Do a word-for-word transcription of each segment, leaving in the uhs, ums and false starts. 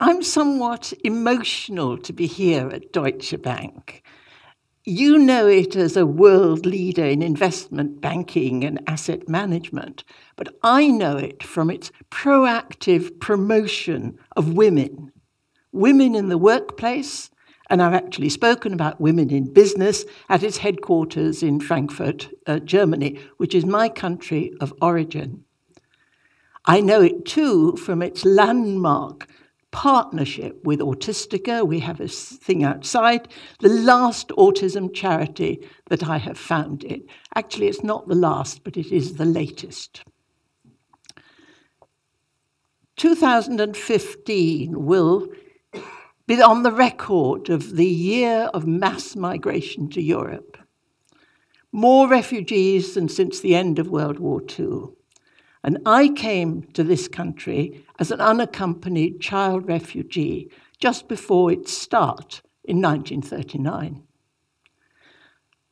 I'm somewhat emotional to be here at Deutsche Bank. You know it as a world leader in investment banking and asset management, but I know it from its proactive promotion of women. Women in the workplace, and I've actually spoken about women in business at its headquarters in Frankfurt, uh, Germany, which is my country of origin. I know it too from its landmark partnership with Autistica. We have a thing outside, the last autism charity that I have founded. Actually, it's not the last, but it is the latest. two thousand fifteen will be on the record of the year of mass migration to Europe. More refugees than since the end of World War Two. And I came to this country as an unaccompanied child refugee just before its start in nineteen thirty-nine.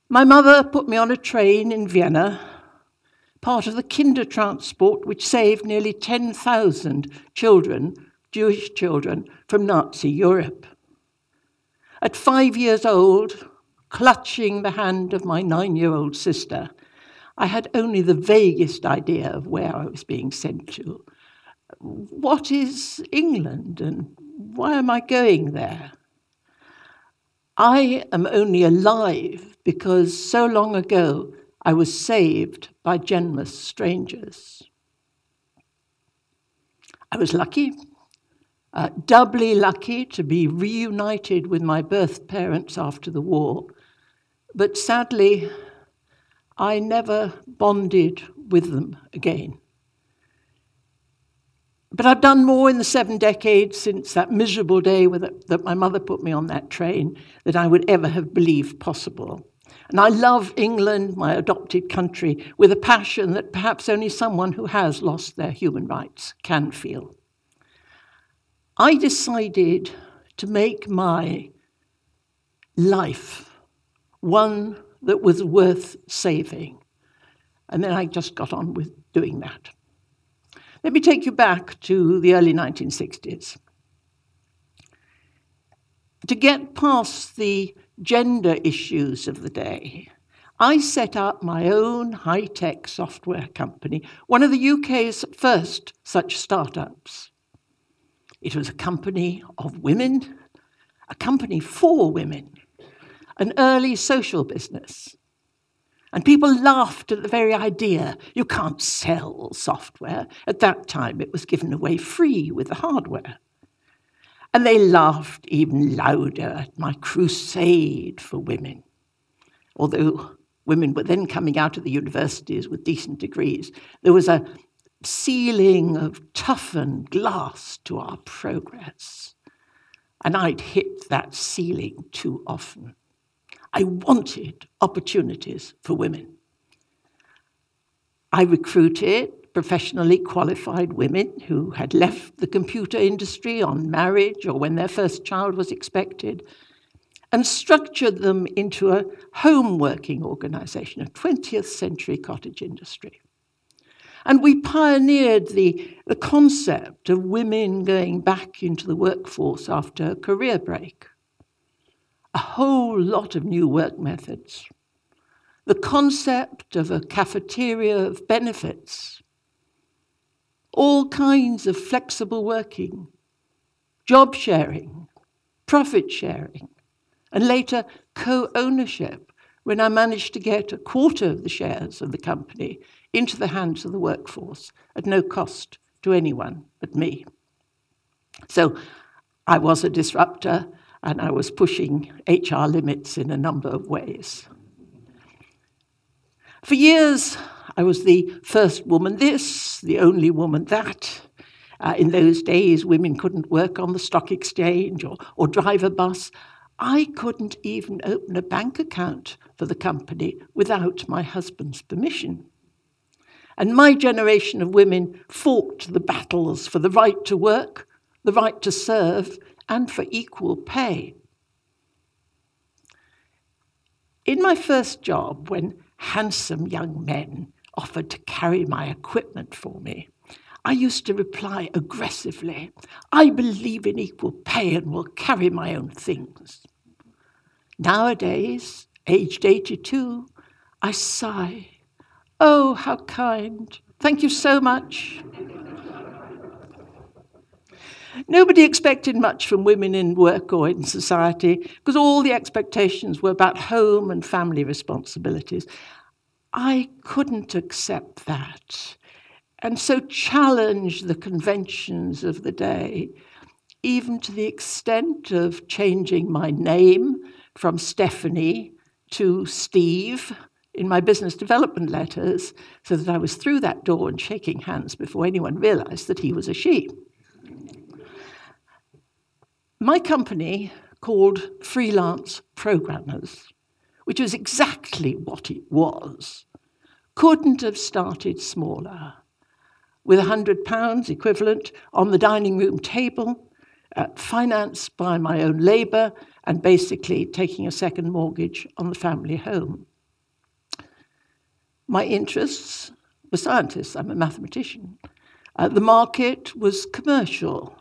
My mother put me on a train in Vienna, part of the Kindertransport, which saved nearly ten thousand children, Jewish children, from Nazi Europe. At five years old, clutching the hand of my nine-year-old sister, I had only the vaguest idea of where I was being sent to. What is England and why am I going there? I am only alive because so long ago I was saved by generous strangers. I was lucky, uh, doubly lucky to be reunited with my birth parents after the war, but sadly, I never bonded with them again. But I've done more in the seven decades since that miserable day with it, that my mother put me on that train than I would ever have believed possible. And I love England, my adopted country, with a passion that perhaps only someone who has lost their human rights can feel. I decided to make my life one that was worth saving. And then I just got on with doing that. Let me take you back to the early nineteen sixties. To get past the gender issues of the day, I set up my own high-tech software company, one of the U K's first such startups. It was a company of women, a company for women, an early social business. And people laughed at the very idea. You can't sell software. At that time, it was given away free with the hardware. And they laughed even louder at my crusade for women. Although women were then coming out of the universities with decent degrees, there was a ceiling of toughened glass to our progress. And I'd hit that ceiling too often. I wanted opportunities for women. I recruited professionally qualified women who had left the computer industry on marriage or when their first child was expected, and structured them into a home working organization, a twentieth century cottage industry. And we pioneered the, the concept of women going back into the workforce after a career break. A whole lot of new work methods, the concept of a cafeteria of benefits, all kinds of flexible working, job sharing, profit sharing, and later co-ownership, when I managed to get a quarter of the shares of the company into the hands of the workforce at no cost to anyone but me. So I was a disruptor, and I was pushing H R limits in a number of ways. For years, I was the first woman this, the only woman that. Uh, in those days, women couldn't work on the stock exchange or, or drive a bus. I couldn't even open a bank account for the company without my husband's permission. And my generation of women fought the battles for the right to work, the right to serve, and for equal pay. In my first job, when handsome young men offered to carry my equipment for me, I used to reply aggressively, I believe in equal pay and will carry my own things. Nowadays, aged eighty-two, I sigh, oh, how kind, thank you so much. Nobody expected much from women in work or in society because all the expectations were about home and family responsibilities. I couldn't accept that and so challenged the conventions of the day, even to the extent of changing my name from Stephanie to Steve in my business development letters so that I was through that door and shaking hands before anyone realized that he was a she. My company called Freelance Programmers, which was exactly what it was, couldn't have started smaller. With one hundred pounds equivalent on the dining room table, uh, financed by my own labor, and basically taking a second mortgage on the family home. My interests were scientists. I'm a mathematician. Uh, the market was commercial.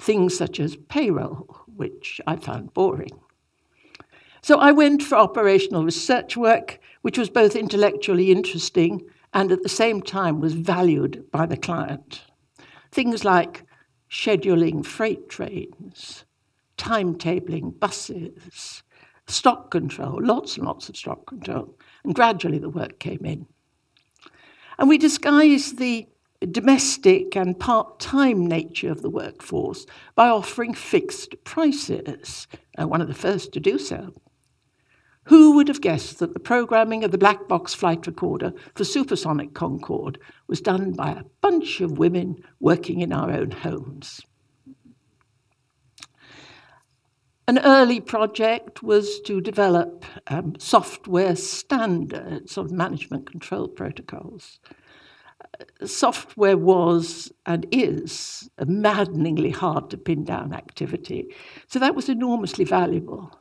Things such as payroll, which I found boring. So I went for operational research work, which was both intellectually interesting and at the same time was valued by the client. Things like scheduling freight trains, timetabling buses, stock control, lots and lots of stock control, and gradually the work came in. And we disguised the domestic and part-time nature of the workforce by offering fixed prices, uh, one of the first to do so. Who would have guessed that the programming of the black box flight recorder for supersonic Concorde was done by a bunch of women working in our own homes? An early project was to develop um, software standards of management control protocols. Software was and is a maddeningly hard to pin down activity. So that was enormously valuable.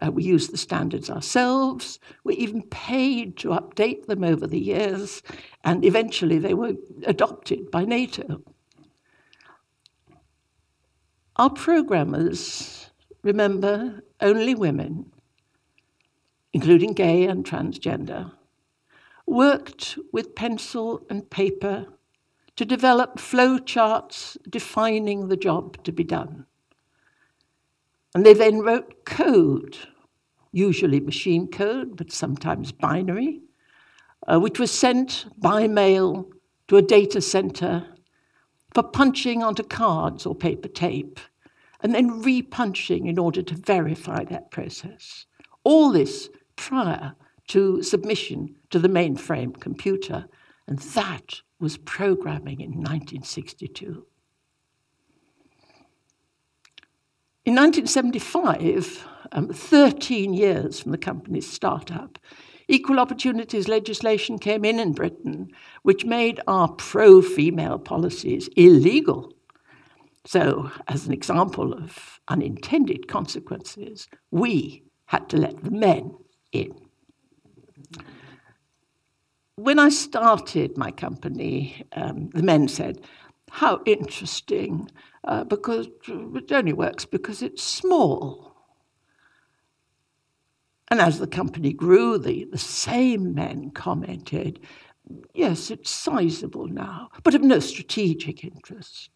Uh, we used the standards ourselves. We even paid to update them over the years, and eventually they were adopted by NATO. Our programmers, remember, only women, including gay and transgender, worked with pencil and paper to develop flow charts defining the job to be done. And they then wrote code, usually machine code, but sometimes binary, uh, which was sent by mail to a data center for punching onto cards or paper tape, and then re-punching in order to verify that process. All this prior to submission to the mainframe computer, and that was programming in nineteen sixty-two. In nineteen seventy-five, um, thirteen years from the company's startup, equal opportunities legislation came in in Britain, which made our pro-female policies illegal. So, as an example of unintended consequences, we had to let the men in. When I started my company, um, the men said, how interesting, uh, because it only works because it's small. And as the company grew, the, the same men commented, yes, it's sizable now, but of no strategic interest.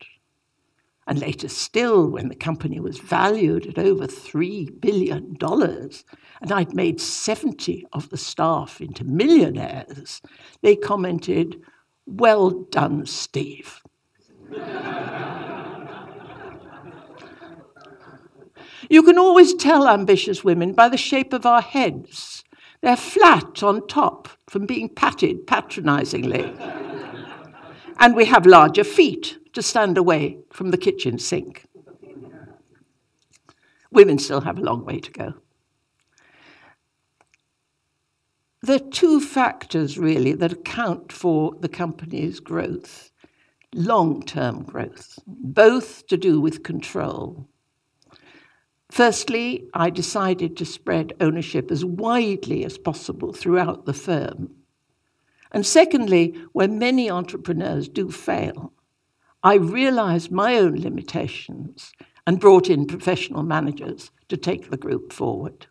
And later still, when the company was valued at over three billion dollars, and I'd made seventy of the staff into millionaires, they commented, well done, Steve. You can always tell ambitious women by the shape of our heads. They're flat on top from being patted patronizingly. And we have larger feet to stand away from the kitchen sink. Women still have a long way to go. There are two factors, really, that account for the company's growth, long-term growth, both to do with control. Firstly, I decided to spread ownership as widely as possible throughout the firm. And secondly, when many entrepreneurs do fail, I realized my own limitations and brought in professional managers to take the group forward.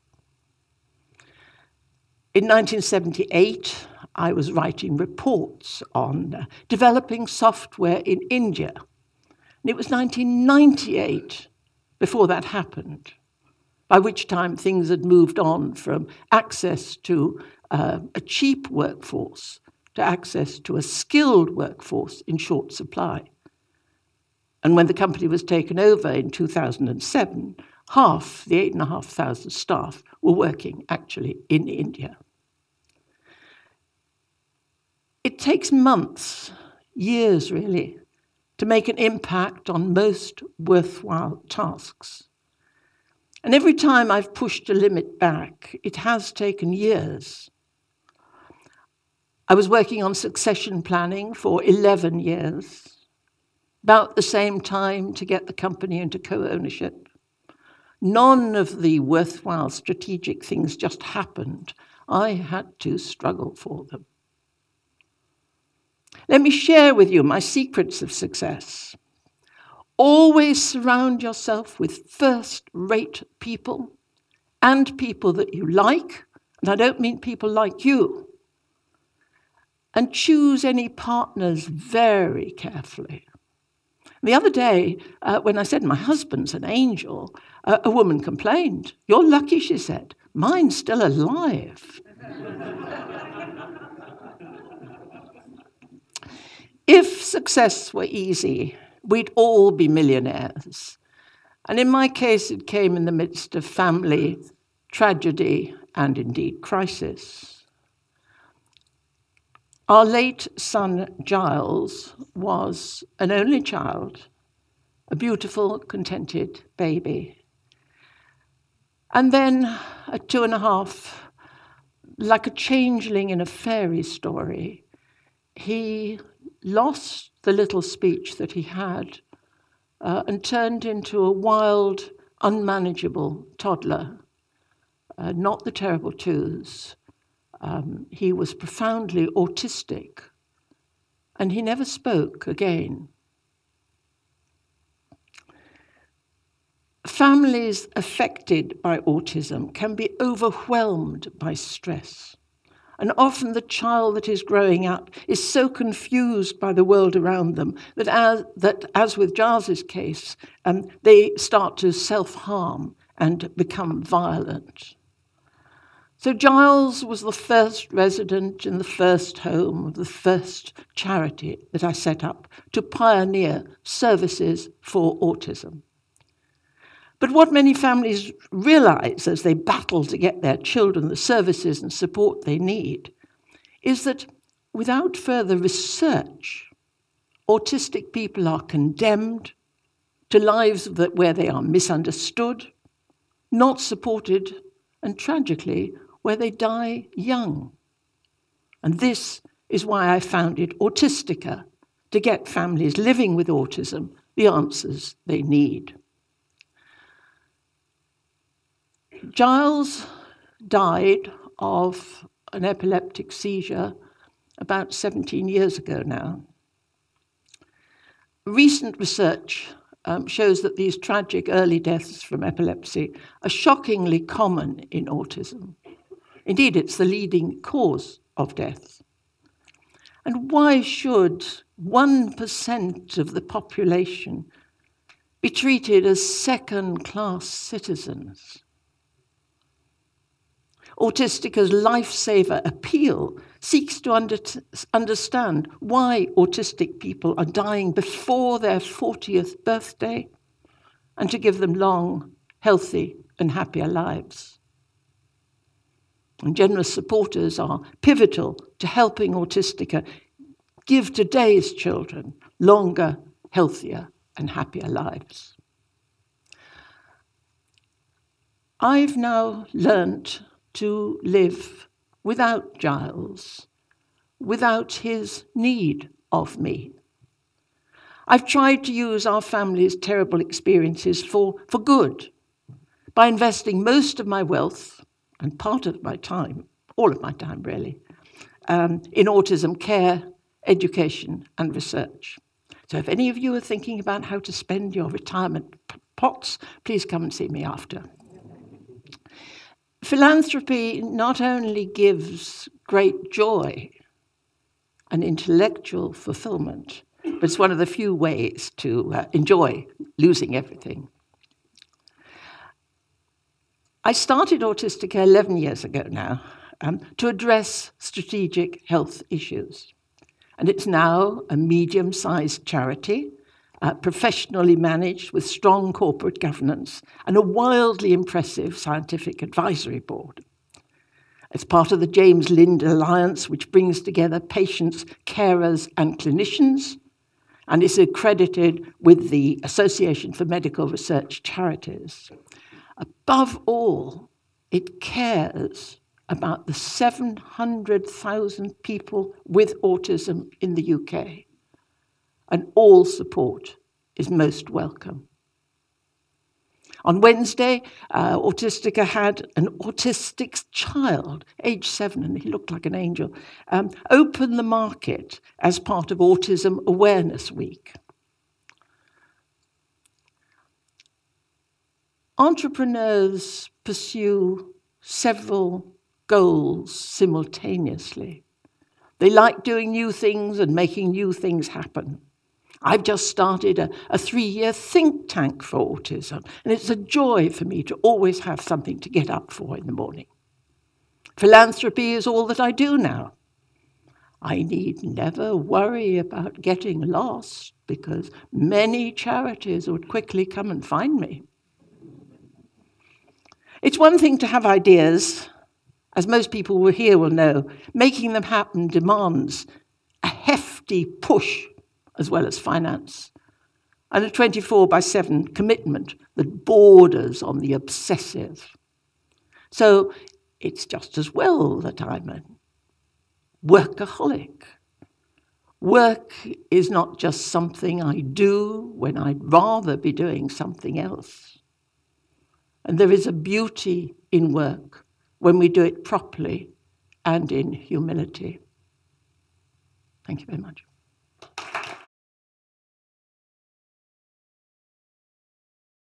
In nineteen seventy-eight, I was writing reports on developing software in India. And it was nineteen ninety-eight before that happened, by which time things had moved on from access to uh, a cheap workforce to access to a skilled workforce in short supply. And when the company was taken over in two thousand seven, half the eight and a half thousand staff were working actually in India. It takes months, years really, to make an impact on most worthwhile tasks. And every time I've pushed a limit back, it has taken years. I was working on succession planning for eleven years, about the same time to get the company into co-ownership. None of the worthwhile strategic things just happened. I had to struggle for them. Let me share with you my secrets of success. Always surround yourself with first-rate people and people that you like, and I don't mean people like you. And choose any partners very carefully. The other day, uh, when I said my husband's an angel, uh, a woman complained. "You're lucky," she said. "Mine's still alive." If success were easy, we'd all be millionaires. And in my case, it came in the midst of family, tragedy, and indeed crisis. Our late son, Giles, was an only child, a beautiful, contented baby. And then at two and a half, like a changeling in a fairy story, he lost the little speech that he had uh, and turned into a wild, unmanageable toddler, uh, not the terrible twos. Um, he was profoundly autistic, and he never spoke again. Families affected by autism can be overwhelmed by stress. And often the child that is growing up is so confused by the world around them that, as, that as with Giles's case, um, they start to self-harm and become violent. So Giles was the first resident in the first home of the first charity that I set up to pioneer services for autism. But what many families realize as they battle to get their children the services and support they need is that without further research, autistic people are condemned to lives that, where they are misunderstood, not supported, and tragically, where they die young. And this is why I founded Autistica, to get families living with autism the answers they need. Giles died of an epileptic seizure about seventeen years ago now. Recent research um, shows that these tragic early deaths from epilepsy are shockingly common in autism. Indeed, it's the leading cause of death. And why should one percent of the population be treated as second-class citizens? Autistica's Lifesaver appeal seeks to under understand why autistic people are dying before their fortieth birthday and to give them long, healthy, and happier lives. And generous supporters are pivotal to helping Autistica give today's children longer, healthier, and happier lives. I've now learnt to live without Giles, without his need of me. I've tried to use our family's terrible experiences for, for good by investing most of my wealth and part of my time, all of my time really, um, in autism care, education and research. So if any of you are thinking about how to spend your retirement pots, please come and see me after. Philanthropy not only gives great joy and intellectual fulfillment, but it's one of the few ways to uh, enjoy losing everything. I started Autistica eleven years ago now um, to address strategic health issues. And it's now a medium-sized charity, uh, professionally managed with strong corporate governance and a wildly impressive scientific advisory board. It's part of the James Lind Alliance, which brings together patients, carers, and clinicians, and is accredited with the Association for Medical Research Charities. Above all, it cares about the seven hundred thousand people with autism in the U K, and all support is most welcome. On Wednesday, uh, Autistica had an autistic child, age seven, and he looked like an angel, um, open the market as part of Autism Awareness Week. Entrepreneurs pursue several goals simultaneously. They like doing new things and making new things happen. I've just started a, a three-year think tank for autism, and it's a joy for me to always have something to get up for in the morning. Philanthropy is all that I do now. I need never worry about getting lost, because many charities would quickly come and find me. It's one thing to have ideas, as most people here will know. Making them happen demands a hefty push, as well as finance, and a twenty-four by seven commitment that borders on the obsessive. So it's just as well that I'm a workaholic. Work is not just something I do when I'd rather be doing something else. And there is a beauty in work when we do it properly and in humility. Thank you very much.